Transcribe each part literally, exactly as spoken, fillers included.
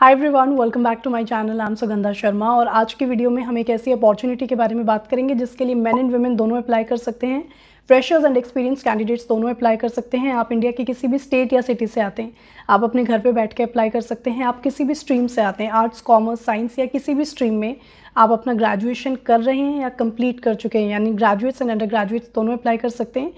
Hi everyone, welcome back to my channel. I am Sugandha Sharma और आज की वीडियो में हम एक ऐसी अपॉर्चुनिटी के बारे में बात करेंगे जिसके लिए मेन एंड वुमेन दोनों अप्लाई कर सकते हैं। फ्रेशर्स एंड एक्सपीरियंस कैंडिडेट्स दोनों अप्लाई कर सकते हैं। आप इंडिया के किसी भी स्टेट या सिटी से आते हैं, आप अपने घर पे बैठ के अप्लाई कर सकते हैं। आप किसी भी स्ट्रीम से आते हैं, आर्ट्स, कॉमर्स, साइंस या किसी भी स्ट्रीम में आप अपना ग्रेजुएशन कर रहे हैं या कंप्लीट कर चुके हैं, यानी ग्रेजुएट्स एंड अंडर ग्रेजुएट्स दोनों अप्लाई कर सकते हैं।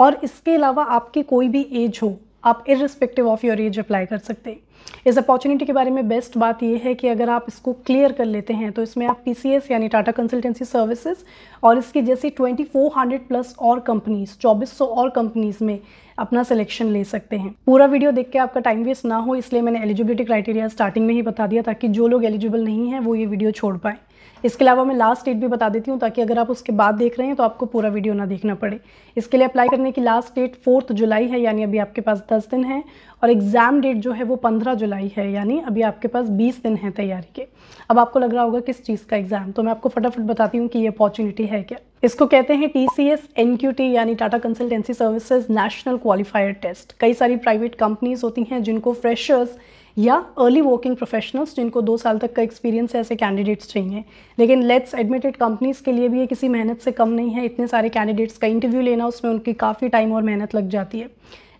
और इसके अलावा आपकी कोई भी एज हो, आप irrespective of your age apply कर सकते हैं। इस अपॉर्चुनिटी के बारे में बेस्ट बात यह है कि अगर आप इसको क्लियर कर लेते हैं तो इसमें आप टीसीएस यानी टाटा कंसल्टेंसी सर्विसेज और इसकी जैसी चौबीस सौ प्लस और कंपनीज चौबीस सौ और कंपनीज में अपना सिलेक्शन ले सकते हैं। पूरा वीडियो देख के आपका टाइम वेस्ट ना हो, इसलिए मैंने एलिजिबिलिटी क्राइटेरिया स्टार्टिंग में ही बता दिया ताकि जो लोग एलिजिबल नहीं हैं वो ये वीडियो छोड़ पाएँ। इसके अलावा मैं लास्ट डेट भी बता देती हूँ ताकि अगर आप उसके बाद देख रहे हैं तो आपको पूरा वीडियो ना देखना पड़े। इसके लिए अप्लाई करने की लास्ट डेट फोर्थ जुलाई है, यानी अभी आपके पास दस दिन है। और एग्ज़ाम डेट जो है वो पंद्रह जुलाई है, यानी अभी आपके पास बीस दिन है तैयारी के। अब आपको लग रहा होगा किस चीज़ का एग्ज़ाम, तो मैं आपको फटाफट बताती हूँ कि ये अपॉर्चुनिटी है क्या। इसको कहते हैं T C S N Q T यानी Tata consultancy services national qualifier test. कई सारी प्राइवेट कंपनीज होती हैं जिनको फ्रेशर्स या अर्ली वर्किंग प्रोफेशनल्स, जिनको दो साल तक का एक्सपीरियंस है, ऐसे कैंडिडेट्स चाहिए। लेकिन लेट्स एडमिटेड कंपनीज़ के लिए भी ये किसी मेहनत से कम नहीं है। इतने सारे कैंडिडेट्स का इंटरव्यू लेना, उसमें उनकी काफ़ी टाइम और मेहनत लग जाती है।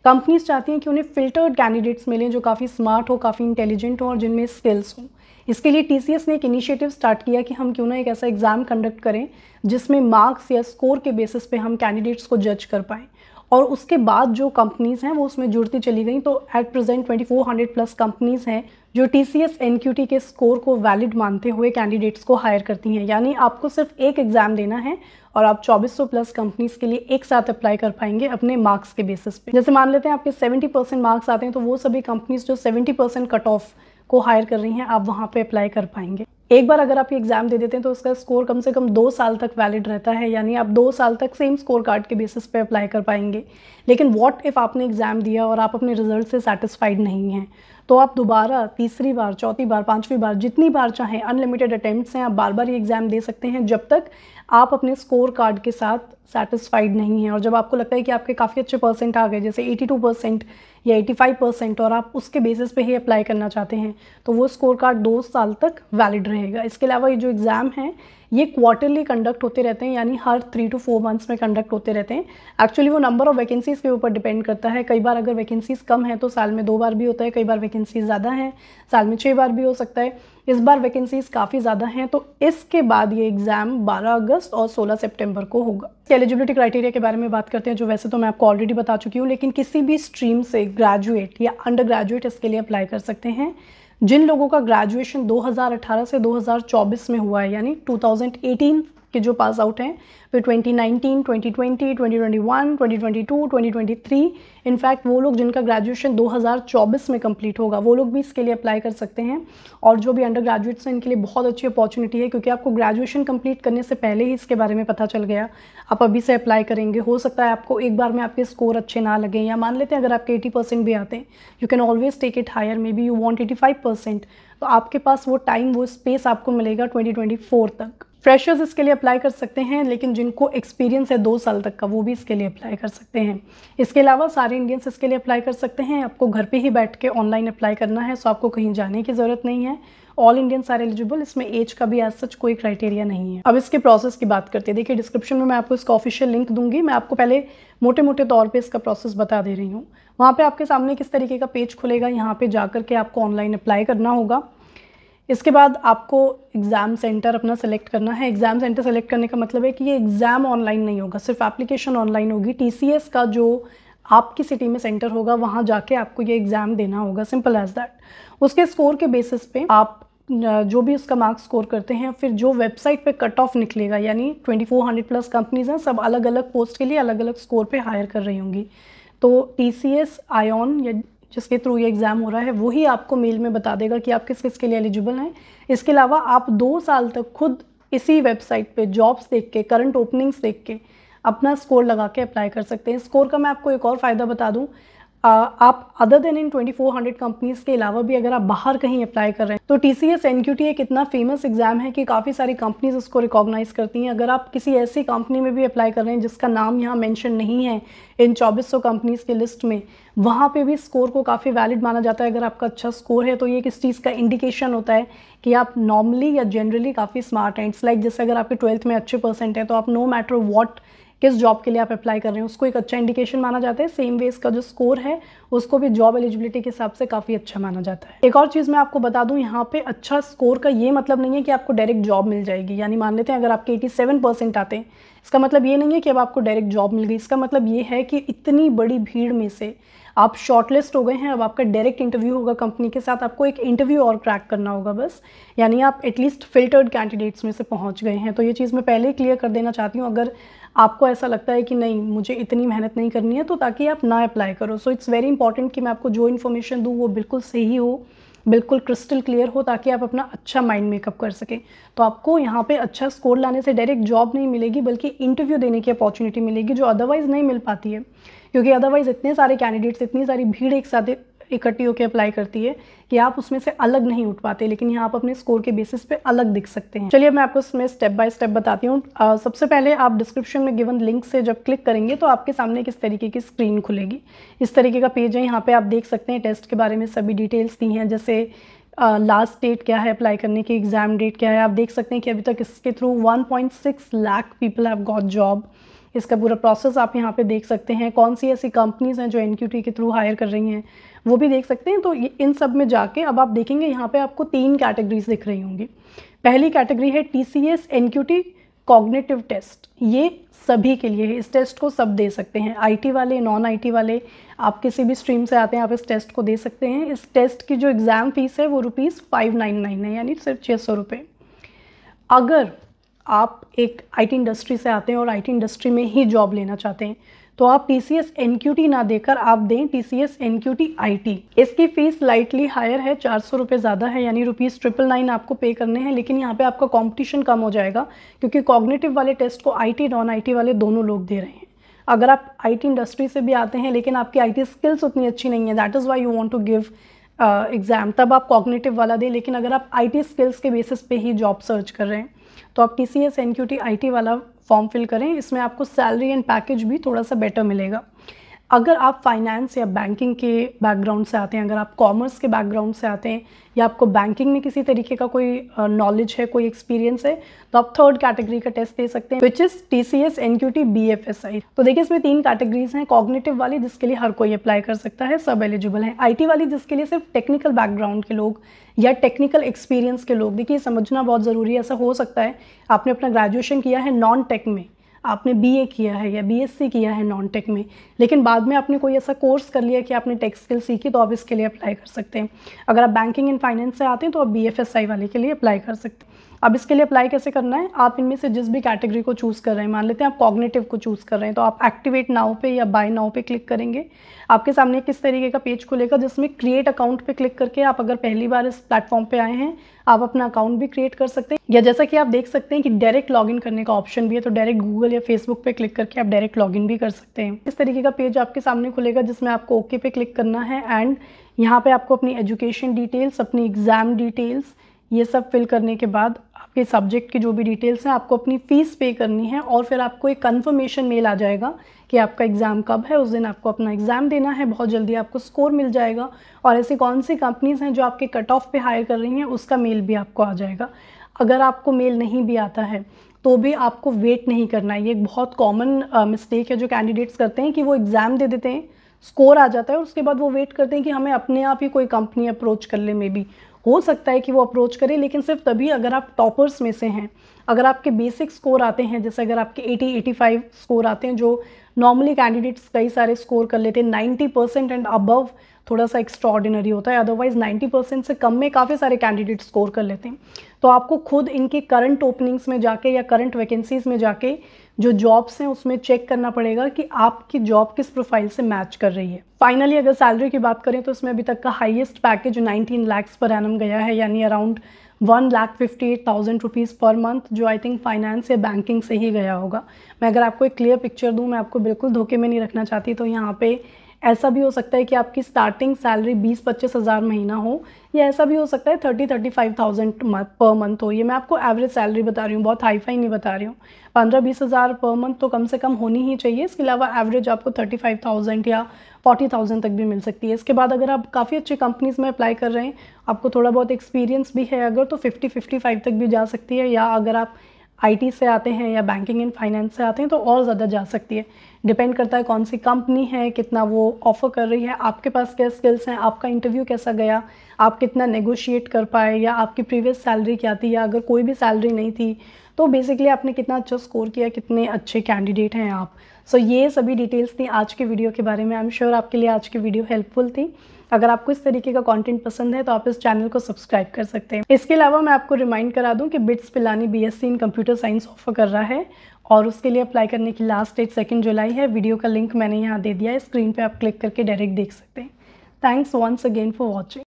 कंपनीज़ चाहती हैं कि उन्हें फ़िल्टर्ड कैंडिडेट्स मिलें जो काफ़ी स्मार्ट हो, काफ़ी इंटेलिजेंट हो और जिनमें स्किल्स हों। इसके लिए टीसीएस ने एक इनिशिएटिव स्टार्ट किया कि हम क्यों ना एक ऐसा एग्ज़ाम कंडक्ट करें जिसमें मार्क्स या स्कोर के बेसिस पे हम कैंडिडेट्स को जज कर पाएँ। और उसके बाद जो कंपनीज़ हैं वो उसमें जुड़ती चली गई, तो एट प्रेजेंट चौबीस सौ प्लस कंपनीज़ हैं जो T C S N Q T के स्कोर को वैलिड मानते हुए कैंडिडेट्स को हायर करती हैं। यानी आपको सिर्फ एक एग्ज़ाम देना है और आप चौबीस सौ प्लस कंपनीज़ के लिए एक साथ अप्लाई कर पाएंगे अपने मार्क्स के बेसिस पे। जैसे मान लेते हैं आपके सत्तर परसेंट मार्क्स आते हैं, तो वो सभी कंपनीज़ जो सत्तर परसेंट कट ऑफ को हायर कर रही हैं, आप वहाँ पे अप्लाई कर पाएंगे। एक बार अगर आप ये एग्ज़ाम दे देते हैं तो उसका स्कोर कम से कम दो साल तक वैलिड रहता है, यानी आप दो साल तक सेम स्कोर कार्ड के बेसिस पे अप्लाई कर पाएंगे। लेकिन व्हाट इफ़ आपने एग्ज़ाम दिया और आप अपने रिजल्ट से सेटिस्फाइड नहीं हैं, तो आप दोबारा तीसरी बार, चौथी बार, पांचवी बार, जितनी बार चाहें, अनलिमिटेड अटैम्प्ट्स हैं, आप बार बार ये एग्ज़ाम दे सकते हैं जब तक आप अपने स्कोर कार्ड के साथ सेटिस्फाइड नहीं हैं। और जब आपको लगता है कि आपके काफ़ी अच्छे परसेंट आ गए, जैसे बयासी परसेंट या पचासी परसेंट, और आप उसके बेसिस पे ही अप्लाई करना चाहते हैं, तो वो स्कोर कार्ड दो साल तक वैलिड रहेगा। इसके अलावा ये जो एग्ज़ाम है ये क्वार्टरली कंडक्ट होते रहते हैं, यानी हर थ्री टू फोर मंथ्स में कंडक्ट होते रहते हैं। एक्चुअली वो नंबर ऑफ वैकेंसीज़ के ऊपर डिपेंड करता है। कई बार अगर वैकेंसीज़ कम है तो साल में दो बार भी होता है, कई बार वैकेंसीज़ ज़्यादा हैं साल में छः बार भी हो सकता है। इस बार वैकेंसीज़ काफ़ी ज़्यादा हैं, तो इसके बाद ये एग्ज़ाम बारह अगस्त और सोलह सितंबर को होगा। एलिजिबिलिटी क्राइटेरिया के बारे में बात करते हैं, जो वैसे तो मैं आपको ऑलरेडी बता चुकी हूँ, लेकिन किसी भी स्ट्रीम से ग्रेजुएट या अंडर ग्रेजुएट इसके लिए अप्लाई कर सकते हैं। जिन लोगों का ग्रेजुएशन दो हज़ार अठारह से दो हज़ार चौबीस में हुआ है, यानी दो हज़ार अठारह के जो पास आउट हैं, फिर दो हज़ार उन्नीस, दो हज़ार बीस, दो हज़ार इक्कीस, दो हज़ार बाईस, दो हज़ार तेईस, इनफैक्ट वो लोग जिनका ग्रेजुएशन दो हज़ार चौबीस में कंप्लीट होगा वो लोग भी इसके लिए अप्लाई कर सकते हैं। और जो भी अंडर ग्रेजुएट्स हैं इनके लिए बहुत अच्छी अपॉर्चुनिटी है, क्योंकि आपको ग्रेजुएशन कंप्लीट करने से पहले ही इसके बारे में पता चल गया, आप अभी से अप्लाई करेंगे। हो सकता है आपको एक बार में आपके स्कोर अच्छे ना लगे, या मान लेते हैं अगर आपके एटी परसेंट भी आते हैं, you can always take it higher, maybe you want eighty five percent, तो आपके पास वो टाइम, वो स्पेस आपको मिलेगा ट्वेंटी ट्वेंटी फोर तक। फ्रेशर्स इसके लिए अप्लाई कर सकते हैं, लेकिन जिनको एक्सपीरियंस है दो साल तक का वो भी इसके लिए अप्लाई कर सकते हैं। इसके अलावा सारे इंडियंस इसके लिए अप्लाई कर सकते हैं। आपको घर पे ही बैठ के ऑनलाइन अप्लाई करना है, सो आपको कहीं जाने की ज़रूरत नहीं है। ऑल इंडियंस आर एलिजिबल, इसमें एज का भी एज सच कोई क्राइटेरिया नहीं है। अब इसके प्रोसेस की बात करते हैं। देखिए, डिस्क्रिप्शन में मैं आपको इसका ऑफिशियल लिंक दूंगी। मैं आपको पहले मोटे मोटे तौर पे इसका प्रोसेस बता दे रही हूँ। वहाँ पर आपके सामने किस तरीके का पेज खुलेगा, यहाँ पर जा कर के आपको ऑनलाइन अप्लाई करना होगा। इसके बाद आपको एग्ज़ाम सेंटर अपना सेलेक्ट करना है। एग्ज़ाम सेंटर सेलेक्ट करने का मतलब है कि ये एग्ज़ाम ऑनलाइन नहीं होगा, सिर्फ एप्लीकेशन ऑनलाइन होगी। टीसीएस का जो आपकी सिटी में सेंटर होगा वहाँ जाके आपको ये एग्ज़ाम देना होगा, सिंपल एज दैट। उसके स्कोर के बेसिस पे आप जो भी उसका मार्क्स स्कोर करते हैं, फिर जो वेबसाइट पे कट ऑफ निकलेगा, यानी चौबीस सौ प्लस कंपनीज़ हैं, सब अलग अलग पोस्ट के लिए अलग अलग स्कोर पर हायर कर रही होंगी। तो टीसीएस आयोन या जिसके थ्रू ये एग्ज़ाम हो रहा है वही आपको मेल में बता देगा कि आप किस किस के लिए एलिजिबल हैं। इसके अलावा आप दो साल तक खुद इसी वेबसाइट पे जॉब्स देख के, करंट ओपनिंग्स देख के अपना स्कोर लगा के अप्लाई कर सकते हैं। स्कोर का मैं आपको एक और फ़ायदा बता दूं, आप अदर देन इन चौबीस सौ कंपनीज के अलावा भी अगर आप बाहर कहीं अप्लाई कर रहे हैं तो टीसीएस एनक्यूटी एक इतना फेमस एग्जाम है कि काफ़ी सारी कंपनीज उसको रिकॉग्नाइज करती हैं। अगर आप किसी ऐसी कंपनी में भी अप्लाई कर रहे हैं जिसका नाम यहाँ मेंशन नहीं है इन चौबीस सौ कंपनीज के लिस्ट में, वहाँ पे भी स्कोर को काफ़ी वैलिड माना जाता है। अगर आपका अच्छा स्कोर है तो ये किस चीज़ का इंडिकेशन होता है कि आप नॉर्मली या जनरली काफ़ी स्मार्ट हैं। इट्स लाइक जैसे अगर आपके ट्वेल्थ में अच्छे परसेंट है तो आप नो मैटर वॉट किस जॉब के लिए आप अप्लाई कर रहे हैं उसको एक अच्छा इंडिकेशन माना जाता है। सेम वे इसका जो स्कोर है उसको भी जॉब एलिजिबिलिटी के हिसाब से काफ़ी अच्छा माना जाता है। एक और चीज़ मैं आपको बता दूं, यहाँ पे अच्छा स्कोर का ये मतलब नहीं है कि आपको डायरेक्ट जॉब मिल जाएगी। यानी मान लेते हैं अगर आपके सत्तासी परसेंट आते हैं, इसका मतलब ये नहीं है कि अब आपको डायरेक्ट जॉब मिल गई। इसका मतलब ये है कि इतनी बड़ी भीड़ में से आप शॉर्टलिस्ट हो गए हैं, अब आपका डायरेक्ट इंटरव्यू होगा कंपनी के साथ। आपको एक इंटरव्यू और क्रैक करना होगा बस, यानी आप एटलीस्ट फिल्टर्ड कैंडिडेट्स में से पहुंच गए हैं। तो ये चीज़ मैं पहले ही क्लियर कर देना चाहती हूँ, अगर आपको ऐसा लगता है कि नहीं मुझे इतनी मेहनत नहीं करनी है तो, ताकि आप ना अप्लाई करो। सो इट्स वेरी इंपॉर्टेंट कि मैं आपको जो इन्फॉर्मेशन दूँ वो बिल्कुल सही हो, बिल्कुल क्रिस्टल क्लियर हो, ताकि आप अपना अच्छा माइंड मेकअप कर सकें। तो आपको यहाँ पे अच्छा स्कोर लाने से डायरेक्ट जॉब नहीं मिलेगी बल्कि इंटरव्यू देने की अपॉर्चुनिटी मिलेगी, जो अदरवाइज़ नहीं मिल पाती है, क्योंकि अदरवाइज़ इतने सारे कैंडिडेट्स, इतनी सारी भीड़ एक साथ इकट्ठी होकर अप्लाई करती है कि आप उसमें से अलग नहीं उठ पाते। लेकिन यहाँ आप अपने स्कोर के बेसिस पे अलग दिख सकते हैं। चलिए मैं आपको इसमें स्टेप बाय स्टेप बताती हूँ। सबसे पहले आप डिस्क्रिप्शन में गिवन लिंक से जब क्लिक करेंगे तो आपके सामने किस तरीके की स्क्रीन खुलेगी। इस तरीके का पेज है, यहाँ पर आप देख सकते हैं टेस्ट के बारे में सभी डिटेल्स दी हैं, जैसे लास्ट डेट क्या है अप्लाई करने की, एग्जाम डेट क्या है। आप देख सकते हैं कि अभी तक इसके through one point six lakh people have got job. इसका पूरा प्रोसेस आप यहाँ पे देख सकते हैं। कौन सी ऐसी कंपनीज़ हैं जो एनक्यूटी के थ्रू हायर कर रही हैं वो भी देख सकते हैं। तो इन सब में जाके अब आप देखेंगे यहाँ पे आपको तीन कैटेगरीज दिख रही होंगी। पहली कैटेगरी है टीसीएस एनक्यूटी कॉग्निटिव टेस्ट। ये सभी के लिए है, इस टेस्ट को सब दे सकते हैं, आईटी वाले, नॉन आईटी वाले, आप किसी भी स्ट्रीम से आते हैं आप इस टेस्ट को दे सकते हैं। इस टेस्ट की जो एग्ज़ाम फ़ीस है वो रुपीज़ फाइव नाइन नाइन है, यानी सिर्फ छः सौ रुपये। अगर आप एक आईटी इंडस्ट्री से आते हैं और आईटी इंडस्ट्री में ही जॉब लेना चाहते हैं तो आप टीसीएस एनक्यूटी ना देकर आप दें टीसीएस एनक्यूटी आईटी। इसकी फीस लाइटली हायर है, चार सौ रुपये ज़्यादा है, यानी रुपीज़ ट्रिपल नाइन आपको पे करने हैं। लेकिन यहाँ पे आपका कंपटीशन कम हो जाएगा क्योंकि कॉग्निटिव वाले टेस्ट को आईटी, नॉन आईटी वाले दोनों लोग दे रहे हैं। अगर आप आईटी इंडस्ट्री से भी आते हैं लेकिन आपकी आईटी स्किल्स उतनी अच्छी नहीं है, that is why you want to give exam, तब आप कॉग्निटिव वाला दें। लेकिन अगर आप आईटी स्किल्स के बेसिस पे ही जॉब सर्च कर रहे हैं तो आप टीसीएस एनक्यूटी आईटी वाला फॉर्म फिल करें। इसमें आपको सैलरी एंड पैकेज भी थोड़ा सा बेटर मिलेगा। अगर आप फाइनेंस या बैंकिंग के बैकग्राउंड से आते हैं, अगर आप कॉमर्स के बैकग्राउंड से आते हैं या आपको बैंकिंग में किसी तरीके का कोई नॉलेज है, कोई एक्सपीरियंस है, तो आप थर्ड कैटेगरी का टेस्ट दे सकते हैं which is TCS NQT BFSI. तो देखिए इसमें तीन कैटेगरीज हैं, कॉग्निटिव वाली जिसके लिए हर कोई अप्लाई कर सकता है, सब एलिजिबल हैं, आईटी वाली जिसके लिए सिर्फ टेक्निकल बैकग्राउंड के लोग या टेक्निकल एक्सपीरियंस के लोग। देखिए समझना बहुत ज़रूरी है, ऐसा हो सकता है आपने अपना ग्रेजुएशन किया है नॉन टेक में, आपने बीए किया है या बीएससी किया है नॉन टेक में, लेकिन बाद में आपने कोई ऐसा कोर्स कर लिया कि आपने टेक स्किल सीखी, तो आप इसके लिए अप्लाई कर सकते हैं। अगर आप बैंकिंग एंड फाइनेंस से आते हैं तो आप बीएफएसआई वाले के लिए अप्लाई कर सकते हैं। अब इसके लिए अप्लाई कैसे करना है, आप इनमें से जिस भी कैटेगरी को चूज़ कर रहे हैं, मान लेते हैं आप कॉग्निटिव को चूज़ कर रहे हैं, तो आप एक्टिवेट नाउ पे या बाय नाउ पे क्लिक करेंगे। आपके सामने किस तरीके का पेज खुलेगा जिसमें क्रिएट अकाउंट पे क्लिक करके आप अगर पहली बार इस प्लेटफॉर्म पे आए हैं आप अपना अकाउंट भी क्रिएट कर सकते हैं, या जैसा कि आप देख सकते हैं कि डायरेक्ट लॉगिन करने का ऑप्शन भी है, तो डायरेक्ट गूगल या फेसबुक पे क्लिक करके आप डायरेक्ट लॉगिन भी कर सकते हैं। इस तरीके का पेज आपके सामने खुलेगा जिसमें आपको ओके पे क्लिक करना है एंड यहाँ पे आपको अपनी एजुकेशन डिटेल्स, अपनी एग्ज़ाम डिटेल्स, ये सब फिल करने के बाद आपके सब्जेक्ट की जो भी डिटेल्स हैं, आपको अपनी फ़ीस पे करनी है और फिर आपको एक कंफर्मेशन मेल आ जाएगा कि आपका एग्ज़ाम कब है। उस दिन आपको अपना एग्ज़ाम देना है, बहुत जल्दी आपको स्कोर मिल जाएगा। और ऐसी कौन सी कंपनीज़ हैं जो आपके कट ऑफ पे हायर कर रही हैं उसका मेल भी आपको आ जाएगा। अगर आपको मेल नहीं भी आता है तो भी आपको वेट नहीं करना है। ये एक बहुत कॉमन मिस्टेक है जो कैंडिडेट्स करते हैं कि वो एग्ज़ाम दे देते हैं, स्कोर आ जाता है और उसके बाद वो वेट करते हैं कि हमें अपने आप ही कोई कंपनी अप्रोच कर ले। मे बी हो सकता है कि वो अप्रोच करे, लेकिन सिर्फ तभी अगर आप टॉपर्स में से हैं, अगर आपके बेसिक स्कोर आते हैं, जैसे अगर आपके अस्सी पचासी स्कोर आते हैं जो नॉर्मली कैंडिडेट्स कई सारे स्कोर कर लेते हैं, नब्बे परसेंट एंड अबव थोड़ा सा एक्स्ट्राऑर्डिनरी होता है, अदरवाइज़ नब्बे परसेंट से कम में काफ़ी सारे कैंडिडेट स्कोर कर लेते हैं। तो आपको खुद इनके करंट ओपनिंग्स में जाके या करंट वैकेंसीज़ में जाके जो जॉब्स हैं उसमें चेक करना पड़ेगा कि आपकी जॉब किस प्रोफाइल से मैच कर रही है। फाइनली अगर सैलरी की बात करें तो इसमें अभी तक का हाईएस्ट पैकेज उन्नीस लाख पर एनम गया है, यानी around one lakh fifty eight thousand rupees per month, जो आई थिंक फाइनेंस या बैंकिंग से ही गया होगा। मैं अगर आपको एक क्लियर पिक्चर दूँ, मैं आपको बिल्कुल धोखे में नहीं रखना चाहती, तो यहाँ पे ऐसा भी हो सकता है कि आपकी स्टार्टिंग सैलरी बीस पच्चीस हज़ार महीना हो, या ऐसा भी हो सकता है तीस पैंतीस हज़ार पर मंथ हो। ये मैं आपको एवरेज सैलरी बता रही हूँ, बहुत हाई फाई नहीं बता रही हूँ। पंद्रह बीस हज़ार पर मंथ तो कम से कम होनी ही चाहिए। इसके अलावा एवरेज आपको पैंतीस हज़ार या चालीस हज़ार तक भी मिल सकती है। इसके बाद अगर आप काफ़ी अच्छी कंपनीज़ में अप्लाई कर रहे हैं, आपको थोड़ा बहुत एक्सपीरियंस भी है अगर, तो पचास पचपन तक भी जा सकती है, या अगर आप आईटी से आते हैं या बैंकिंग एंड फाइनेंस से आते हैं तो और ज़्यादा जा सकती है। डिपेंड करता है कौन सी कंपनी है, कितना वो ऑफ़र कर रही है, आपके पास क्या स्किल्स हैं, आपका इंटरव्यू कैसा गया, आप कितना नेगोशिएट कर पाए, या आपकी प्रीवियस सैलरी क्या थी, या अगर कोई भी सैलरी नहीं थी तो बेसिकली आपने कितना अच्छा स्कोर किया, कितने अच्छे कैंडिडेट हैं आप। सो so, ये सभी डिटेल्स थी आज के वीडियो के बारे में। आई एम श्योर आपके लिए आज की वीडियो हेल्पफुल थी। अगर आपको इस तरीके का कंटेंट पसंद है तो आप इस चैनल को सब्सक्राइब कर सकते हैं। इसके अलावा मैं आपको रिमाइंड करा दूं कि BITS Pilani BSc in computer science offer कर रहा है, और उसके लिए अप्लाई करने की लास्ट डेट सेकेंड जुलाई है। वीडियो का लिंक मैंने यहाँ दे दिया है, स्क्रीन पर आप क्लिक करके डायरेक्ट देख सकते हैं। Thanks once again for watching.